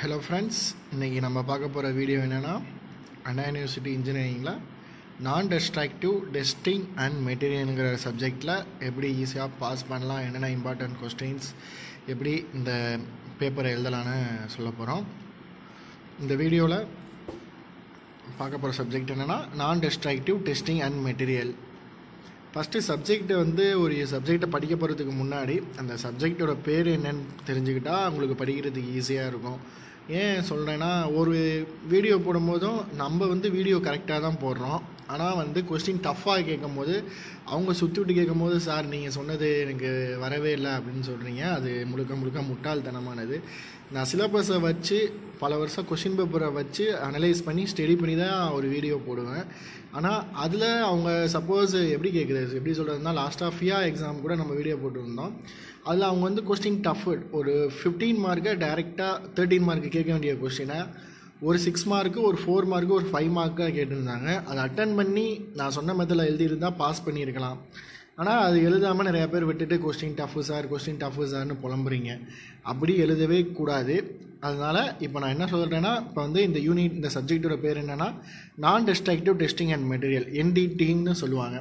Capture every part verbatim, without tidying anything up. Hello friends, we will see a video in Anna University Engineering Non-Destructive Testing and Material subject la eppadi easy ah pass pannalam enna important questions eppadi indha paper eludalana solla porom indha video la paakapora subject enna non-destructive testing and material first subject வந்து ஒரு subject படிக்க போறதுக்கு முன்னாடி அந்த subject ஓட பேர் என்னன்னு தெரிஞ்சுக்கிட்டா உங்களுக்கு படிக்கிறதுக்கு ஈஸியா இருக்கும் ஏன் சொல்றேன்னா ஒரு வீடியோ போடும்போது நம்ம வந்து வீடியோ கரெக்ட்டா தான் போடுறோம் ஆனா வந்து क्वेश्चन டஃபா கேக்கும்போது அவங்க சுத்திட்டு கேக்கும்போது சார் நீங்க சொன்னது எனக்கு வரவே இல்ல அப்படினு சொல்றீங்க அது முழுக்க முழுக்க முட்டாள்தனமானது நான் சிலபஸை வச்சு பல வருஷ क्वेश्चन பேப்பரை வச்சு அனலைஸ் பண்ணி ஸ்டடி பண்ணி தான் ஒரு வீடியோ போடுவேன் ஆனா அதுல அவங்க சப்போஸ் எப்படி கேக்குறது எப்படி சொல்றதுன்னா லாஸ்ட் ஆஃப் யா एग्जाम கூட நம்ம வீடியோ போட்டுறோம் அதுல அவங்க வந்து क्वेश्चन டஃப் ஒரு fifteen மார்க்க डायरेक्टली thirteen மார்க்க கேட்க வேண்டிய क्वेश्चन-ஐ ஒரு six மார்க்கு ஒரு four மார்க்கு ஒரு five மார்க்கா கேட்டிருந்தாங்க அத அட்டெண்ட் பண்ணி நான் சொன்ன மெத்தட்ல எழுதி இருந்தா பாஸ் பண்ணி இருக்கலாம் ஆனா அது எழுதாம நிறைய பேர் விட்டுட்டு question tough sir question tough சார்னு புலம்புறீங்க அப்படி எழுதவே கூடாது அதனால இப்போ நான் என்ன சொல்றேன்னா இப்போ வந்து இந்த யூனிட் இந்த சப்ஜெக்ட்டோட பேர் என்னன்னா non destructive testing and material N D T ன்னு சொல்லுவாங்க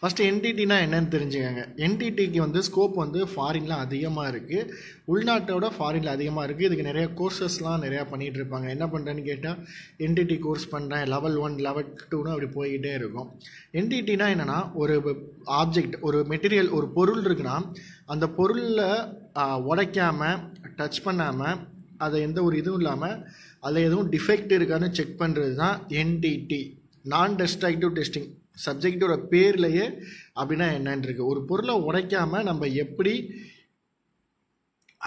ஃபர்ஸ்ட் N T T னா என்னன்னு தெரிஞ்சுக்கங்க N T T க்கு வந்து ஸ்கோப் வந்து ஃபாரின்ல அதிகமா இருக்கு உள்நாட்டோட ஃபாரின்ல அதிகமா இருக்கு இதுக்கு நிறைய கோர்சஸ்லாம் நிறைய பண்ணிட்டு இருப்பாங்க என்ன பண்றேன்னு கேட்டா N T T கோர்ஸ் பண்றேன் லெவல் one லெவல் two னு அப்படி போயிட்டே இருக்கும் N T T னா என்னன்னா ஒரு ஆப்ஜெக்ட் ஒரு மெட்டீரியல் ஒரு பொருள் இருக்குனா அந்த பொருள்ல உடைக்காம டச் பண்ணாம அது எந்த ஒரு இதுவும் இல்லாம அதுல எதுவும் டிஃபெக்ட் இருக்கான்னு செக் பண்றது தான் N D T non destructive testing சப்ஜெக்ட்டோட பேர்லயே அப்படினா என்னன்னு இருக்கு ஒரு பொருளை உடைக்காம நம்ம எப்படி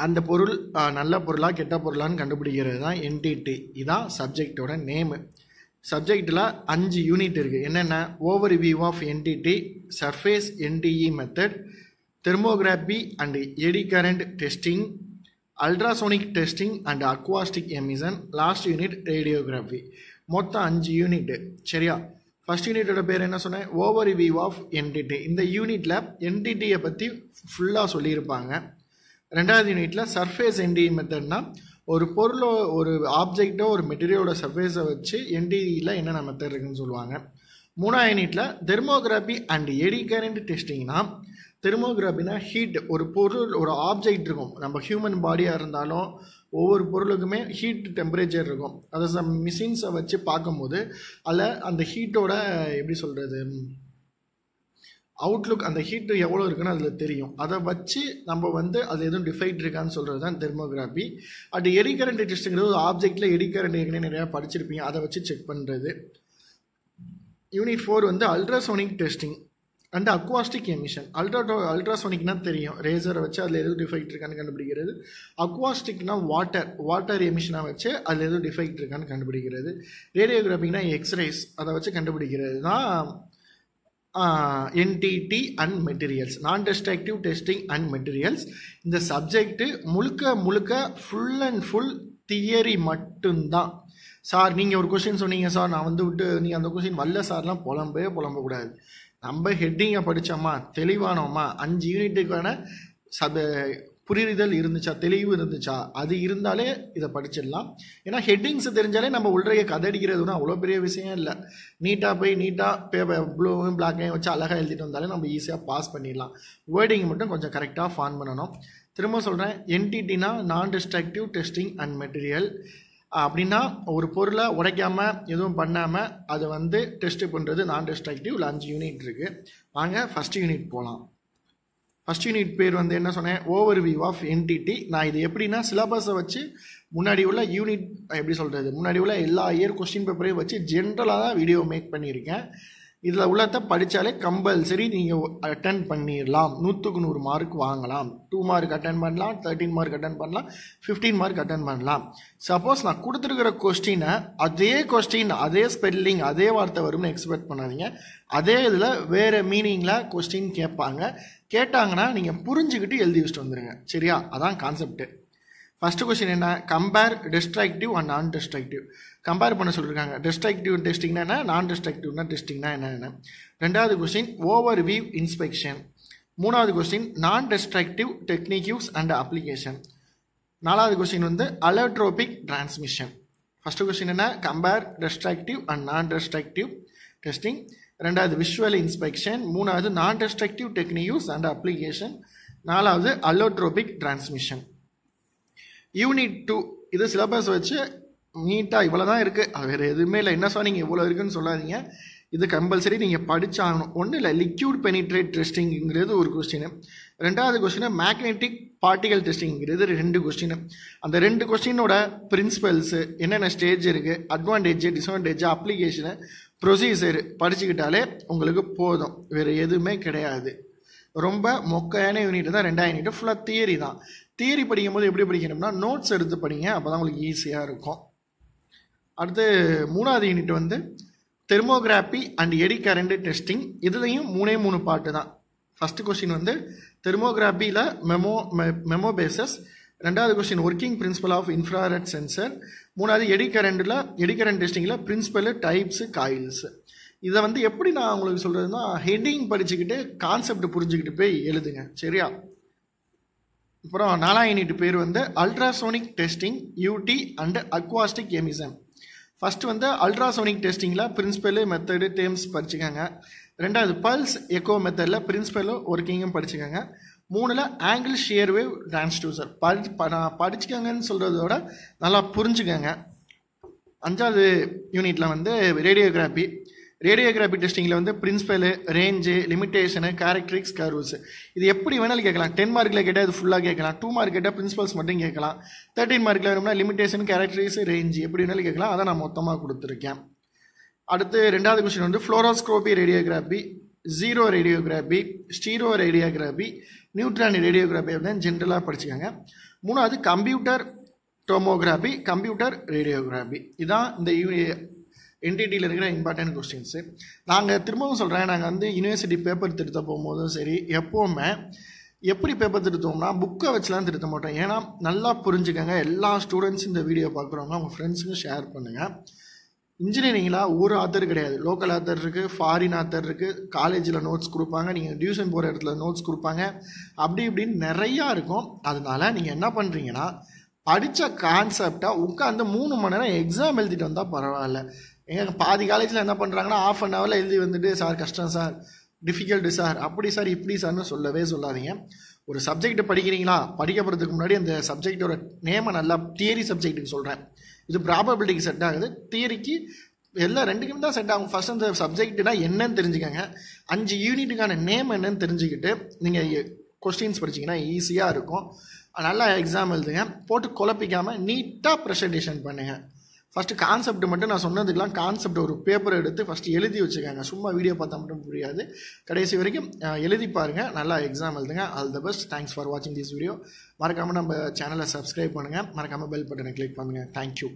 அந்த பொருள் நல்ல பொருளா கெட்ட பொருளான்னு கண்டுபிடிக்கிறது தான் N D T இதான் சப்ஜெக்ட்டோட நேம் சப்ஜெக்ட்ல five யூனிட் இருக்கு என்னன்னா overview of N D T surface N T E method thermography and eddy current testing Ultrasonic testing and acoustic emission, last unit radiography. மொத்த five யூனிட் சரியா first யூனிட்டோட பேர் என்ன சொன்னேன் overview of N D T இந்த யூனிட்ல N D T ய பத்தி ஃபுல்லா சொல்லி இருப்பாங்க இரண்டாவது யூனிட்ல சர்ஃபேஸ் N D E மெத்தட்னா ஒரு பொருளோ ஒரு ஆப்ஜெக்ட்டோ ஒரு மெட்டீரியலோட சர்ஃபேஸை வச்சு N D E ல என்னென்ன மெத்தட் இருக்குன்னு சொல்வாங்க மூணாவது யூனிட்ல தெர்மோகிராபி அண்ட் எடி கரண்ட் டெஸ்டிங்னா தெர்மோகிராபினா ஹீட் ஒரு பொருள் ஒரு ஆப்ஜெக்ட் இருக்கும் நம்ம ஹியூமன் பாடியா இருந்தாலும் ஒவ்வொரு பொருளுக்குமே ஹீட் டெம்பரேச்சர் இருக்கும் அத சம் மிஷின்ஸை வச்சு பாக்கும்போது அல அந்த ஹீட்டோட எப்படி சொல்றது அவுட்லுக் அந்த ஹீட் எவ்வளவு இருக்குன்னு அதுல தெரியும் அத வச்சு நம்ம வந்து அது எதுவும் டிஃபெக்ட் இருக்கான்னு சொல்றது தான் தெர்மோகிராபி அட் எடி கரண்ட் டெஸ்டிங்கிறது ஒரு ஆப்ஜெக்ட்ல எடி கரண்ட் இருக்குன்னு நிறைய படிச்சிருப்பீங்க அத வச்சு செக் பண்றது யூனிட் four வந்து ultrasonic testing and acoustic emission ultra ultrasonic na theriyum razor vechi adle edu defect irukanu kandupidikirathu acoustic na water water emission ah vechi adle edu defect irukanu kandupidikirathu radiography na x-rays adha vechi kandupidikirathu na N T T and materials non destructive testing and materials indha subject mulka mulka full and full theory mattumda sir neenga or question sonneenga sir na vandu vittu neenga andha question valla sir la polambe polamba kudadu நம்ம ஹெட்டிங்கை படிச்சோமா தெளிவானோமா five யூனிட்டுக்கான சப புரிதல் இருந்துச்சா தெளிவு இருந்துச்சா அது இருந்தாலே இத படிச்சிடலாம் ஏன்னா ஹெட்டிங்ஸ் தெரிஞ்சாலே நம்ம உள்றைய கதடிக்கிறதுனா அவ்வளவு பெரிய விஷயம் இல்ல நீட்டா போய் நீட்டா ப்ளூவும் பிளாக்கையும் வச்சு அழகா எழுதிட்டு வந்தாலே நம்ம ஈஸியா பாஸ் பண்ணிடலாம் வேர்டிங் மட்டும் கொஞ்சம் கரெக்ட்டா ஃபார்ம் பண்ணனும் திரும்ப சொல்றேன் N T T னா நான் டிஸ்ட்ரக்டிவ் டெஸ்டிங் அண்ட் மெட்டீரியல் அப்படினா ஒரு பொருளை உடைக்காம எதுவும் பண்ணாம அது வந்து டெஸ்ட் பண்றது நான் டிஸ்ட்ரக்டிவ் five யூனிட் இருக்கு வாங்க ஃபர்ஸ்ட் யூனிட் போலாம் ஃபர்ஸ்ட் யூனிட் பேர் வந்து என்ன சொன்னேன் overview of N T T நான் இது எப்படினா சிலபஸை வச்சு முன்னாடி உள்ள யூனிட் எப்படி சொல்றது முன்னாடி உள்ள எல்லா இயர் क्वेश्चन பேப்பரையும் வச்சு ஜெனரலா தான் வீடியோ மேக் பண்ணியிருக்கேன் இதுல உள்ளத படிச்சாலே கம்பல்சரி நீங்க அட்டெண்ட் பண்ணிரலாம் one hundred க்கு one hundred மார்க் வாங்கலாம் two மார்க் அட்டெண்ட் பண்ணலாம் thirteen மார்க் அட்டெண்ட் பண்ணலாம் fifteen மார்க் அட்டெண்ட் பண்ணலாம் சப்போஸ் நான் கொடுத்திருக்கிற क्वेश्चन-ஐ அதே क्वेश्चन அதே ஸ்பெல்லிங் அதே வார்த்தை வரும்னு எக்ஸ்பெக்ட் பண்ணாதீங்க அதே இதுல வேற மீனிங்ல क्वेश्चन கேட்பாங்க கேட்டாங்கன்னா நீங்க புரிஞ்சிகிட்டு எழுதி வச்சிட்டு வந்துருங்க சரியா அதான் concept First question is compare destructive and non-destructive. Compare பண்ண சொல்றாங்க destructive testing னா என்ன non-destructive னா testing னா என்ன இரண்டாவது question overview inspection மூணாவது question non-destructive techniques and application Nala question on the allotropic transmission. First question is compare destructive and non-destructive testing. Renda visual inspection. Muna is non-destructive technique use and application. Nala is allotropic transmission. You need to this syllabus which neeta ivalada irukku. Avere edume la enna soninga ivlo irukku nu solladinga. This is compulsory. You can liquid penetrate testing. Second question is magnetic particle testing. Second question is the question of principles, stage, advantage, disadvantage, application, procedure. You can see it. You can see it. Thermography and eddy current testing. This is the part. First question is thermography la memo, memo basis. Second question working principle of infrared sensor. Third eddy current la eddy current testing la principle types coils. This is how I tell heading padichikite concept purinjikite poi eludunga seriya. Appo naala init peru vand ultrasonic testing U T and acoustic emission. First one, the ultrasonic testing la principle method terms parichikanga. Rendavathu pulse echo method la principle working parichikanga. Moonu la angle shear wave transducer padichikanga nu solradhoda nalla purinjikanga. Anjavathu unit la vande radiography radiography testing la vande principle range limitation characteristics curves idu eppadi venal kekkalam ten mark la ketta idu full ah kekkalam two mark ketta principles mattum kekkalam thirteen mark la verumna limitation characteristics range eppadi venal kekkalam adha na mottama kuduthirken aduthe rendavathu question vandu fluoroscopy radiography zero radiography stereo radiography neutron radiography appadina general ah padichukanga moonavathu computer tomography computer radiography idha indha N T T is an important question. I will tell you about the university paper. If you have a paper, you can book it. If you have all students in the video, you can share it with your friends. Engineering is not one author, local author, foreign author, college notes, tuition board notes, etc. பாதி காலேஜ்ல என்ன பண்றாங்கன்னா half an hourல எழுதி வந்துட்டு sir கஷ்டம் sir difficult sir அப்படி sir இப்படி சார்னு சொல்லவே சொல்லாதீங்க. ஒரு சப்ஜெக்ட் படிக்கிறீங்களா படிக்க போறதுக்கு முன்னாடி அந்த சப்ஜெக்ட்டோட நேம் நல்லா தியரி சப்ஜெக்ட்டுக்கு சொல்றேன். இது probability செட் ஆகுது. தியரிக்கு எல்லா ரெண்டுக்கும் தான் செட் ஆகும். ஃபர்ஸ்ட் அந்த சப்ஜெக்ட்னா என்னன்னு தெரிஞ்சுக்கங்க. அஞ்சு யூனிட்டுக்கான நேம் என்னன்னு தெரிஞ்சுக்கிட்டு நீங்க क्वेश्चंस படிச்சீங்கன்னா ஈஸியா இருக்கும். நல்லா எக்ஸாம் எழுதுங்க. போட்டு குழப்பிக்காம நீட்டா பிரசன்டேஷன் பண்ணுங்க. First concept மட்டும் நான் சொன்னதுக்குலாம் கான்செப்ட் ஒரு பேப்பர் எடுத்து ஃபர்ஸ்ட் எழுதி வச்சுக்கங்க. சும்மா வீடியோ பார்த்தா மட்டும் புரியாது. கடைசி வரைக்கும் எழுதி பாருங்க. நல்லா எக்ஸாம் எழுதுங்க. All the best. Thanks for watching this video. மறக்காம நம்ம சேனலை subscribe பண்ணுங்க. மறக்காம bell button-ஐ click பண்ணுங்க. Thank you.